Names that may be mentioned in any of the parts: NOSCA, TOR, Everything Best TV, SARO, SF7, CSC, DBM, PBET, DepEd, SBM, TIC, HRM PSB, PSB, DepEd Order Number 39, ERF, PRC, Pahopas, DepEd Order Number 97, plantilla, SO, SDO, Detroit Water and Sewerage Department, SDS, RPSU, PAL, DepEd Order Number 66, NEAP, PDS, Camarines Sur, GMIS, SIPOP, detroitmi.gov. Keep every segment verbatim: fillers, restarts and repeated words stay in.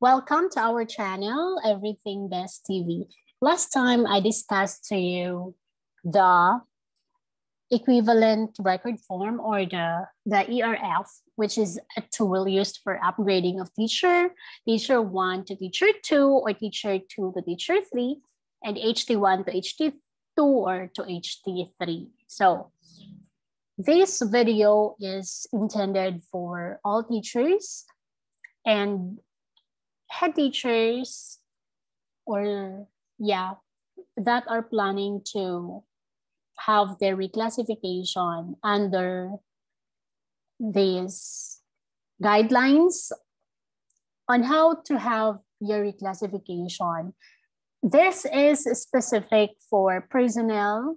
Welcome to our channel, Everything Best T V. Last time I discussed to you the equivalent record form, or the, the E R F, which is a tool used for upgrading of teacher, teacher one to teacher two, or teacher two to teacher three, and H T one to H T two or to H T three. So this video is intended for all teachers and head teachers, or yeah, that are planning to have their reclassification under these guidelines on how to have your reclassification. This is specific for personnel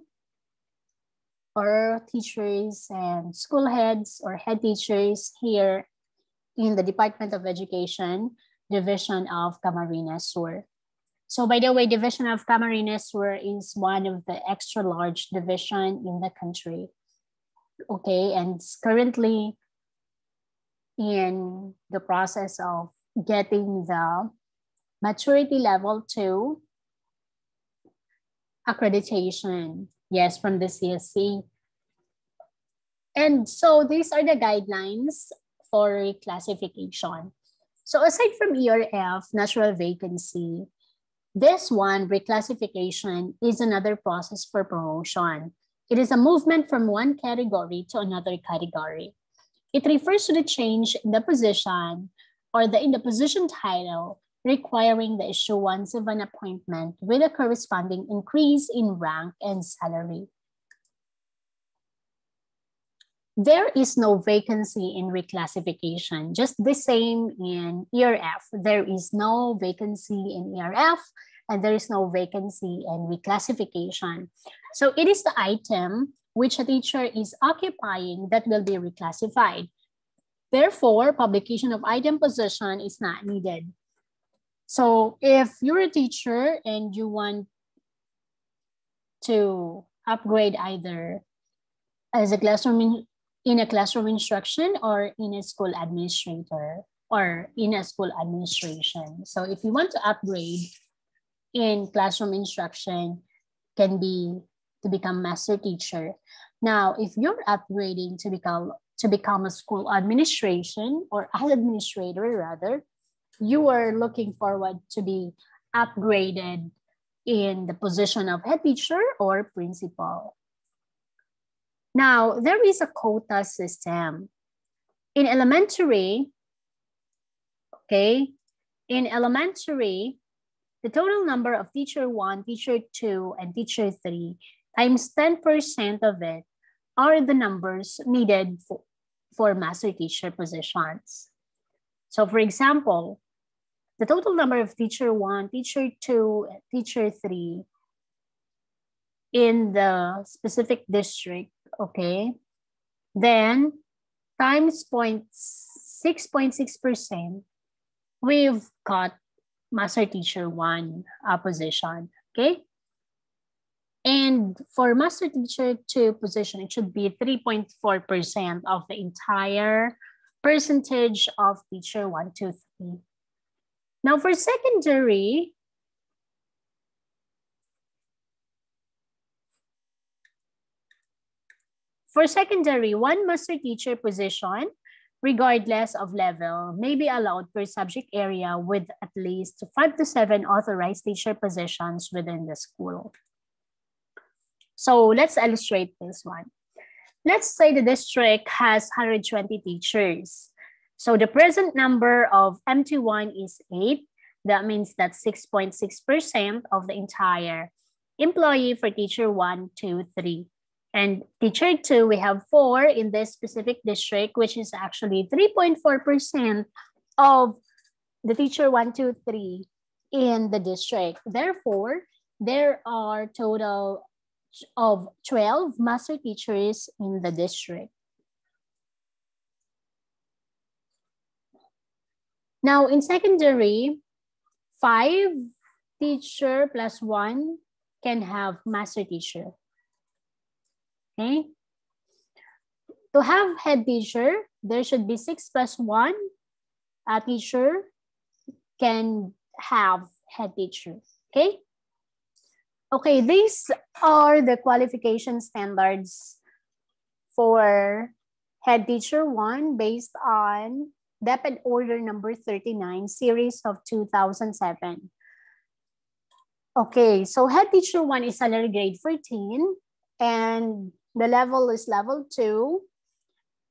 or teachers and school heads or head teachers here in the Department of Education, Division of Camarines Sur. So by the way, Division of Camarines Sur is one of the extra large division in the country. Okay, and it's currently in the process of getting the maturity level two accreditation, yes, from the C S C. And so these are the guidelines for reclassification. So aside from E R F, natural vacancy, this one, reclassification, is another process for promotion. It is a movement from one category to another category. It refers to the change in the position or the in the position title requiring the issuance of an appointment with a corresponding increase in rank and salary. There is no vacancy in reclassification, just the same in E R F. There is no vacancy in E R F, and there is no vacancy in reclassification. So it is the item which a teacher is occupying that will be reclassified. Therefore, publication of item position is not needed. So if you're a teacher and you want to upgrade either as a classroom in a classroom instruction or in a school administrator or in a school administration. So if you want to upgrade in classroom instruction, can be to become master teacher. Now, if you're upgrading to become, to become a school administration or as administrator rather, you are looking forward to be upgraded in the position of head teacher or principal. Now, there is a quota system. In elementary, okay, in elementary, the total number of teacher one, teacher two, and teacher three times ten percent of it are the numbers needed for, for master teacher positions. So for example, the total number of teacher one, teacher two, and teacher three in the specific district, okay, then times zero point six percent, we've got master teacher one position, okay? And for master teacher two position, it should be three point four percent of the entire percentage of teacher one, two, three. Now for secondary, For secondary, one master teacher position, regardless of level, may be allowed per subject area with at least five to seven authorized teacher positions within the school. So let's illustrate this one. Let's say the district has one hundred twenty teachers. So the present number of M T one is eight. That means that six point six percent of the entire employee for teacher one, two, three. And teacher two, we have four in this specific district, which is actually three point four percent of the teacher one, two, three in the district. Therefore, there are total of twelve master teachers in the district. Now in secondary, five teacher plus one can have master teacher. Okay. To have head teacher, there should be six plus one a teacher can have head teacher, okay? Okay, these are the qualification standards for head teacher one based on DepEd Order Number thirty-nine series of two thousand seven. Okay, so head teacher one is salary grade fourteen and the level is level two.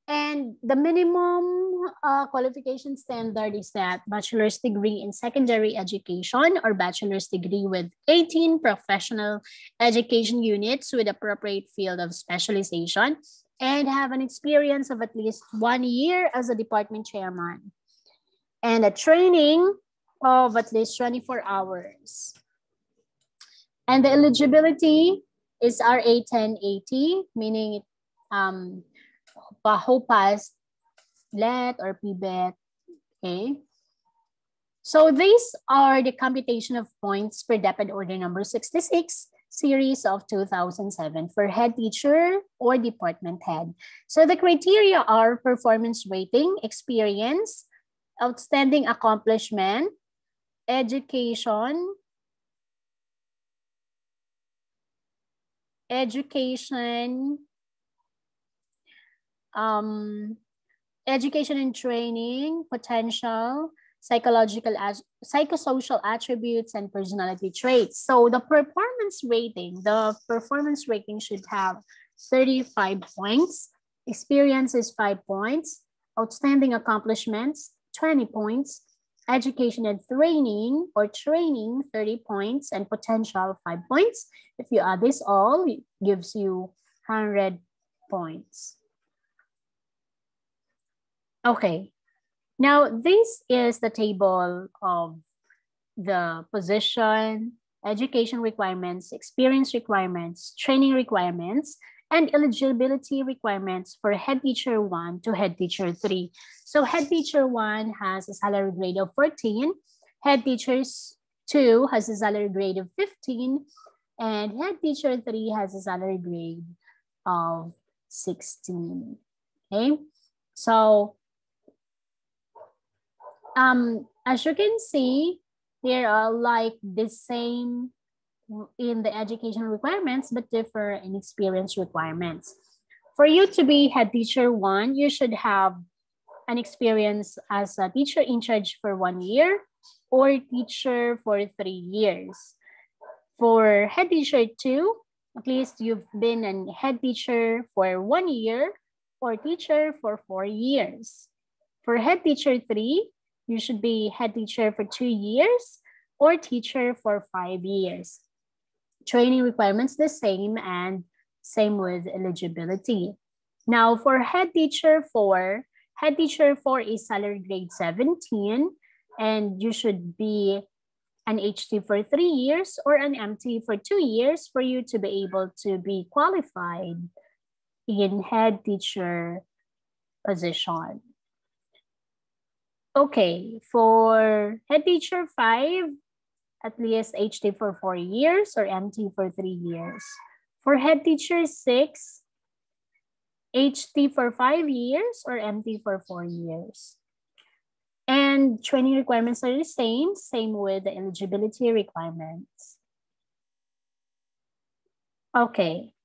And the minimum uh, qualification standard is that bachelor's degree in secondary education or bachelor's degree with eighteen professional education units with appropriate field of specialization and have an experience of at least one year as a department chairman and a training of at least twenty-four hours. And the eligibility is R A ten eighty, meaning it um, Pahopas, L E T, or P B E T, okay? So these are the computation of points per DepEd Order Number sixty-six series of two thousand seven for head teacher or department head. So the criteria are performance rating, experience, outstanding accomplishment, education, education, Um, education and training, potential, psychological, psychosocial attributes, and personality traits. So the performance rating, the performance rating should have thirty-five points. Experience is five points. Outstanding accomplishments, twenty points. Education and training or training, thirty points. And potential, five points. If you add this all, it gives you one hundred points. Okay, now this is the table of the position, education requirements, experience requirements, training requirements, and eligibility requirements for head teacher one to head teacher three. So head teacher one has a salary grade of fourteen, head teachers two has a salary grade of fifteen, and head teacher three has a salary grade of sixteen, okay? So, Um, as you can see, there are like the same in the education requirements, but differ in experience requirements. For you to be head teacher one, you should have an experience as a teacher in charge for one year or teacher for three years. For head teacher two, at least you've been a head teacher for one year or teacher for four years. For head teacher three, you should be head teacher for two years or teacher for five years. Training requirements the same and same with eligibility. Now for head teacher four, head teacher four is salary grade seventeen and you should be an H T for three years or an M T for two years for you to be able to be qualified in head teacher position. Okay, for head teacher five, at least H T for four years or M T for three years. For head teacher six, H T for five years or M T for four years. And training requirements are the same, same with the eligibility requirements. Okay.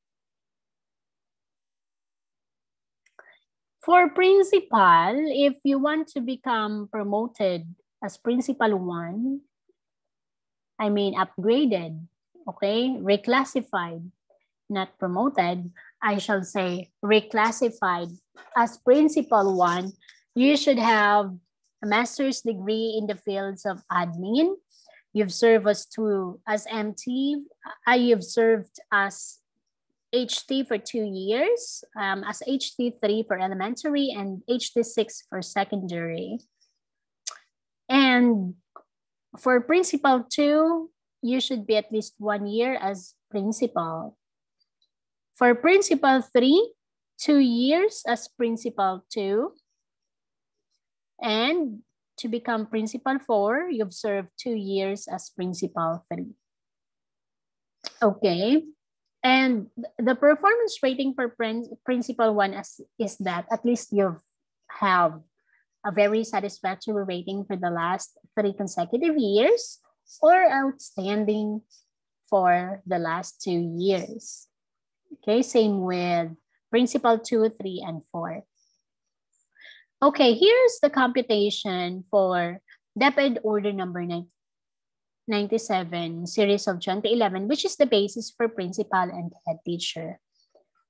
For principal, if you want to become promoted as principal one, I mean upgraded, okay, reclassified, not promoted, I shall say reclassified as principal one, you should have a master's degree in the fields of admin. You've served as two as M T, you've served as H T for two years, um, as H T three for elementary and H T six for secondary. And for principal two, you should be at least one year as principal. For principal three, two years as principal two. And to become principal four, you've served two years as principal three. Okay. And the performance rating for principal one is, is that at least you have a very satisfactory rating for the last three consecutive years or outstanding for the last two years. Okay, same with principal two, three, and four. Okay, here's the computation for DepEd Order Number ninety-seven, Series of twenty eleven, which is the basis for principal and head teacher.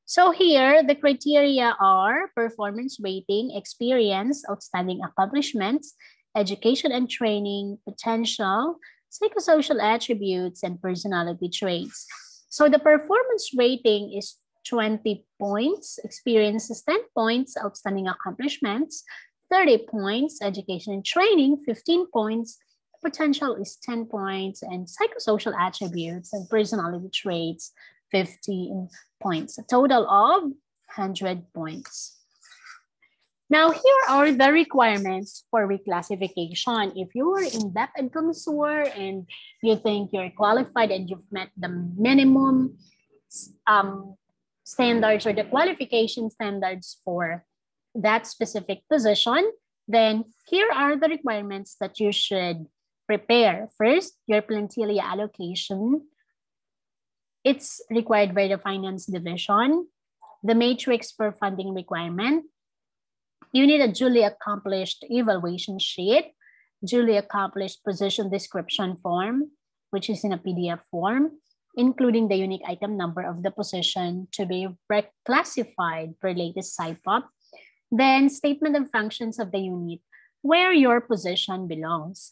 So here, the criteria are performance rating, experience, outstanding accomplishments, education and training, potential, psychosocial attributes, and personality traits. So the performance rating is twenty points, experience is ten points, outstanding accomplishments, thirty points, education and training, fifteen points, potential is ten points, and psychosocial attributes and personality traits, fifteen points. A total of one hundred points. Now, here are the requirements for reclassification. If you were in DepEd Consor and you think you're qualified and you've met the minimum um, standards or the qualification standards for that specific position, then here are the requirements that you should prepare. First, your plantilla allocation. It's required by the finance division. The matrix for funding requirement. You need a duly accomplished evaluation sheet, duly accomplished position description form, which is in a P D F form, including the unique item number of the position to be reclassified per latest S I P O P, then statement and functions of the unit where your position belongs.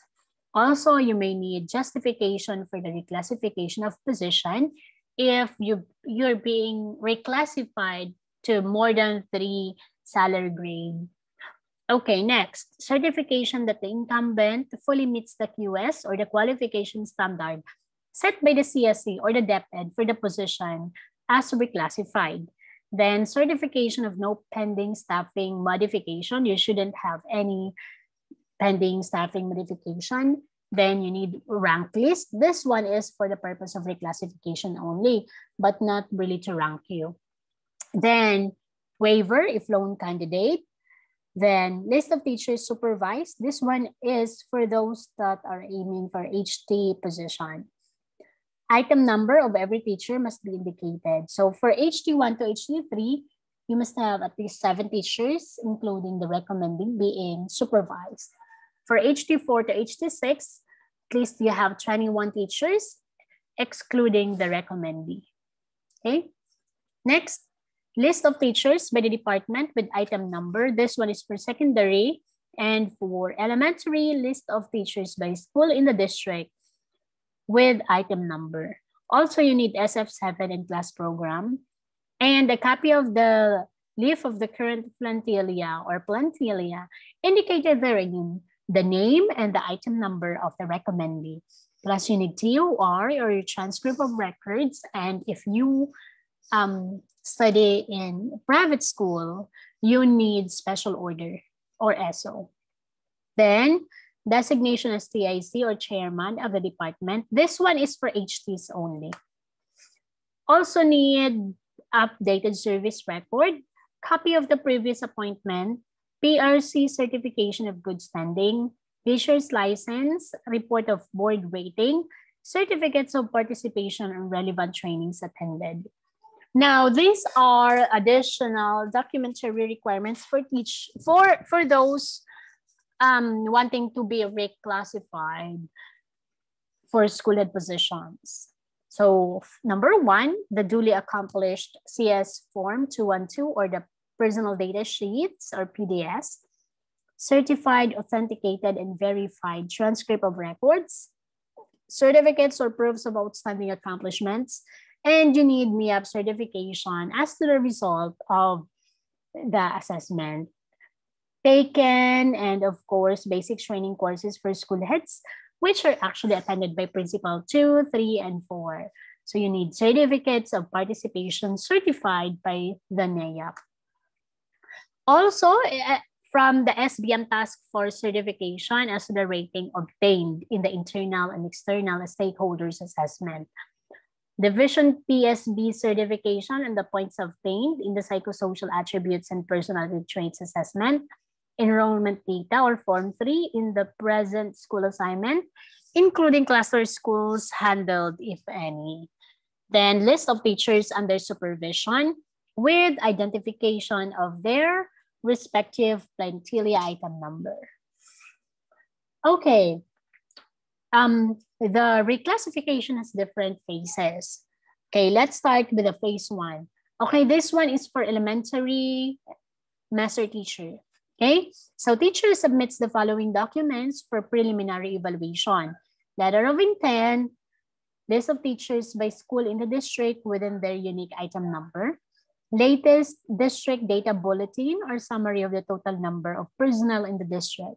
Also, you may need justification for the reclassification of position if you, you're being reclassified to more than three salary grade. Okay, next, certification that the incumbent fully meets the Q S or the qualification standard set by the C S C or the DepEd for the position as reclassified. Then certification of no pending staffing modification. You shouldn't have any pending staffing modification. Then you need rank list. This one is for the purpose of reclassification only, but not really to rank you. Then waiver if lone candidate. Then list of teachers supervised. This one is for those that are aiming for H T position. Item number of every teacher must be indicated. So for H T one to H T three, you must have at least seven teachers, including the recommending being supervised. For H T four to H T six, at least you have twenty-one teachers, excluding the recommendee. Okay. Next, list of teachers by the department with item number. This one is for secondary, and for elementary, list of teachers by school in the district with item number. Also, you need S F seven and class program and a copy of the leaf of the current plantilla or plantilla indicated therein, the name and the item number of the recommendee. Plus, you need T O R or your transcript of records. And if you um, study in private school, you need special order or S O. Then, designation as T I C or chairman of the department. This one is for H Ts only. Also need updated service record, copy of the previous appointment, P R C certification of good standing, teacher's license, report of board rating, certificates of participation and relevant trainings attended. Now, these are additional documentary requirements for teach for, for those Um, wanting to be reclassified for school head positions. So number one, the duly accomplished C S form two one two or the personal data sheets or P D S, certified, authenticated, and verified transcript of records, certificates or proofs of outstanding accomplishments, and you need NEAP certification as to the result of the assessment taken, and of course, basic training courses for school heads, which are actually attended by principal two, three, and four. So you need certificates of participation certified by the N E A P. Also, from the S B M task force certification as to the rating obtained in the internal and external stakeholders assessment. Division P S B certification and the points obtained in the psychosocial attributes and personality traits assessment. enrollment data or Form three in the present school assignment, including cluster schools handled, if any. Then list of teachers under supervision with identification of their respective plantilla item number. Okay, um, the reclassification has different phases. Okay, let's start with the phase one. Okay, this one is for elementary master teacher. Okay, so teacher submits the following documents for preliminary evaluation. Letter of intent, list of teachers by school in the district within their unique item number, latest district data bulletin or summary of the total number of personnel in the district.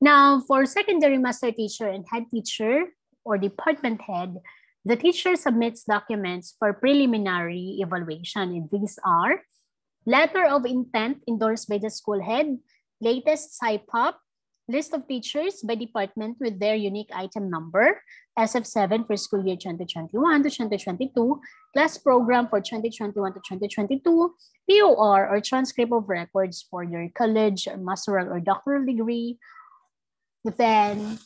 Now, for secondary master teacher and head teacher or department head, the teacher submits documents for preliminary evaluation, and these are letter of intent endorsed by the school head, latest SIPOP, list of teachers by department with their unique item number, S F seven for school year twenty twenty-one to twenty twenty-two, class program for twenty twenty-one to twenty twenty-two, T O R or transcript of records for your college, or masteral or doctoral degree. Then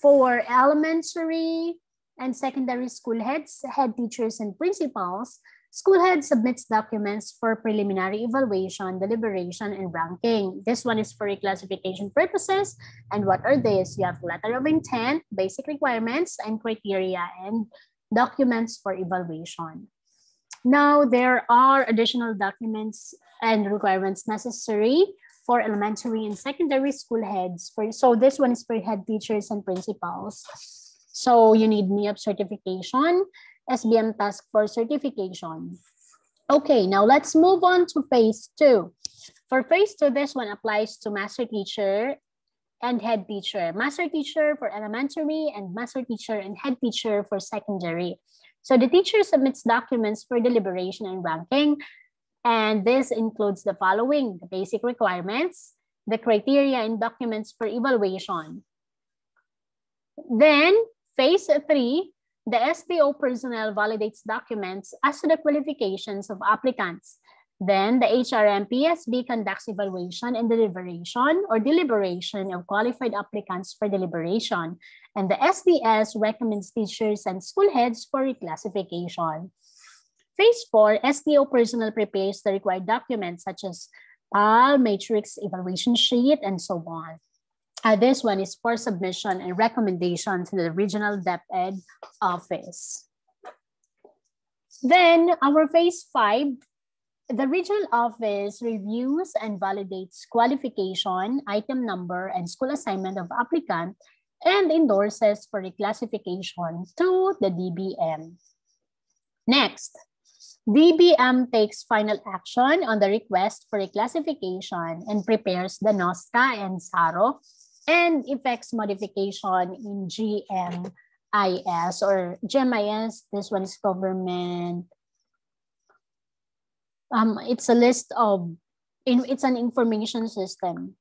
for elementary and secondary school heads, head teachers and principals, school head submits documents for preliminary evaluation, deliberation, and ranking. This one is for reclassification purposes. And what are these? You have letter of intent, basic requirements and criteria, and documents for evaluation. Now, there are additional documents and requirements necessary for elementary and secondary school heads. For, so this one is for head teachers and principals. So you need NEAP certification, S B M task force certification. Okay, now let's move on to phase two. For phase two, this one applies to master teacher and head teacher. Master teacher for elementary and master teacher and head teacher for secondary. So the teacher submits documents for deliberation and ranking. And this includes the following: the basic requirements, the criteria and documents for evaluation. Then phase three, the S D O personnel validates documents as to the qualifications of applicants. Then the H R M P S B conducts evaluation and deliberation or deliberation of qualified applicants for deliberation. And the S D S recommends teachers and school heads for reclassification. Phase four, S D O personnel prepares the required documents such as P A L, matrix, evaluation sheet, and so on. Uh, this one is for submission and recommendation to the regional DepEd office. Then our phase five, the regional office reviews and validates qualification, item number, and school assignment of applicant and endorses for reclassification to the D B M. Next, D B M takes final action on the request for reclassification and prepares the NOSCA and SARO and effects modification in G M I S or G M I S. This one is government. Um, it's a list of, it's an information system.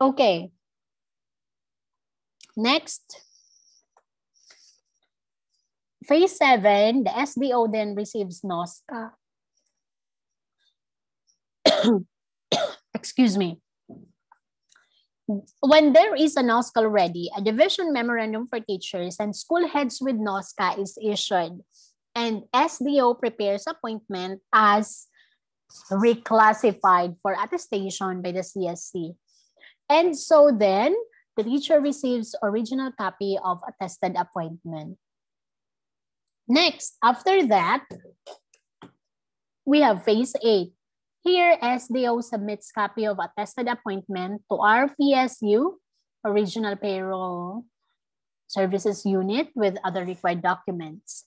Okay. Next, phase seven, the S D O then receives NOSCA. Excuse me. When there is a NOSCA already, a division memorandum for teachers and school heads with NOSCA is issued, and S D O prepares appointment as reclassified for attestation by the C S C. And so then, the teacher receives original copy of attested appointment. Next, after that, we have phase eight. Here, S D O submits copy of attested appointment to R P S U, Regional Payroll Services Unit, with other required documents.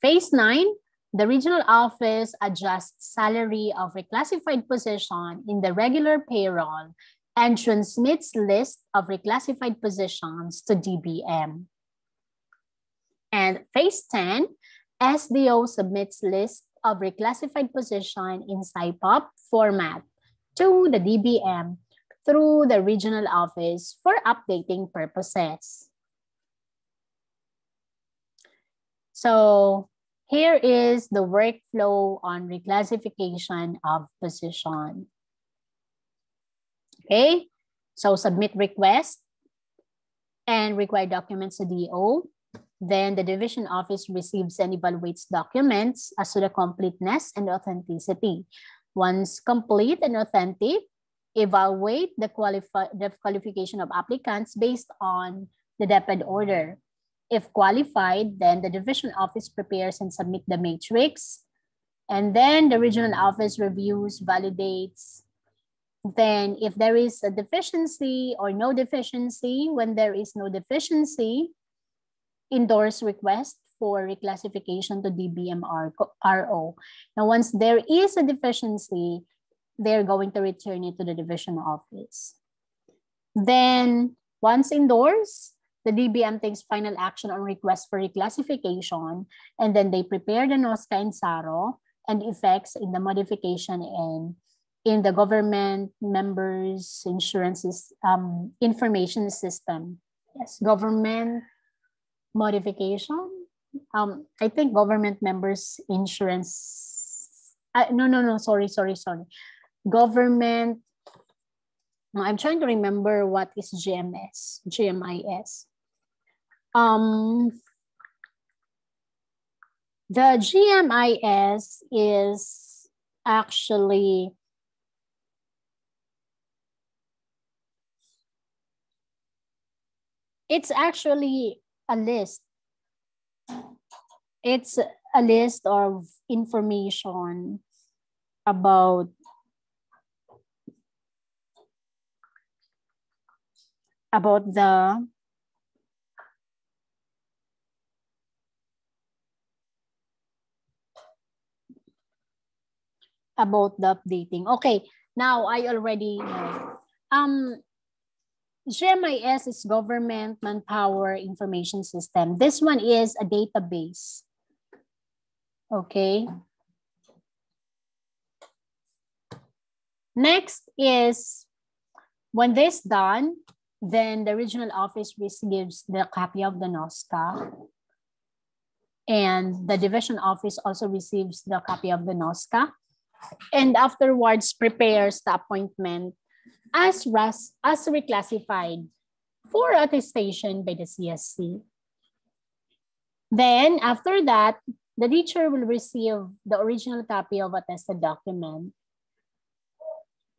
Phase nine, the regional office adjusts salary of reclassified position in the regular payroll and transmits list of reclassified positions to D B M. And phase ten, S D O submits list of reclassified position in SIPOP format to the D B M through the regional office for updating purposes. So here is the workflow on reclassification of position. Okay, so submit request and required documents to D O. Then the division office receives and evaluates documents as to the completeness and authenticity. Once complete and authentic, evaluate the, qualifi the qualification of applicants based on the DepEd order. If qualified, then the division office prepares and submits the matrix. And then the regional office reviews, validates. Then if there is a deficiency or no deficiency, when there is no deficiency, endorse request for reclassification to D B M R O. Now, once there is a deficiency, they're going to return it to the division office. Then once endorsed, the D B M takes final action on request for reclassification, and then they prepare the NOSCA and SARO and effects in the modification and in the government members insurances um, information system. Yes, government modification. Um, I think government members insurance. Uh, no, no, no. Sorry, sorry, sorry. Government. I'm trying to remember what is G M S. G M I S. Um, the G M I S is actually it's actually a list. It's a list of information about about the about the updating. Okay, now I already know. Um, G M I S is Government Manpower Information System. This one is a database. Okay. Next is when this done, then the regional office receives the copy of the NOSCA, and the division office also receives the copy of the NOSCA, and afterwards prepares the appointment as res as reclassified for attestation by the C S C. Then after that, the teacher will receive the original copy of attested document.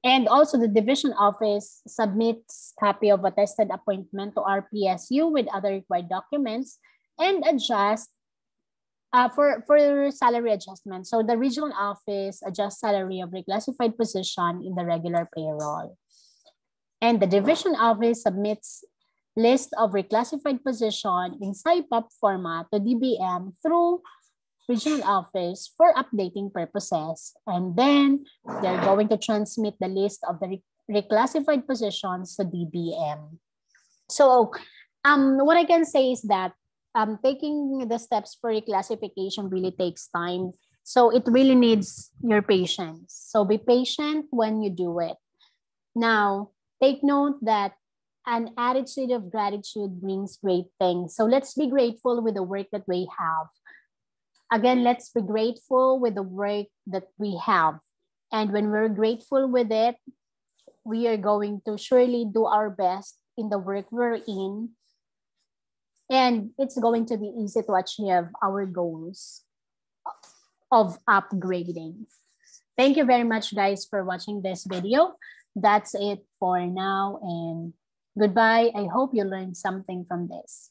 And also the division office submits copy of attested appointment to R P S U with other required documents and adjust uh, for, for salary adjustment. So the regional office adjusts salary of reclassified position in the regular payroll. And the division office submits list of reclassified position in SIPOP format to D B M through regional office for updating purposes. And then they're going to transmit the list of the reclassified positions to D B M. So um, what I can say is that um, taking the steps for reclassification really takes time. So it really needs your patience. So be patient when you do it. Now, take note that an attitude of gratitude brings great things. So let's be grateful with the work that we have. Again, let's be grateful with the work that we have. And when we're grateful with it, we are going to surely do our best in the work we're in. And it's going to be easy to achieve our goals of upgrading. Thank you very much, guys, for watching this video. That's it for now, and goodbye. I hope you learned something from this.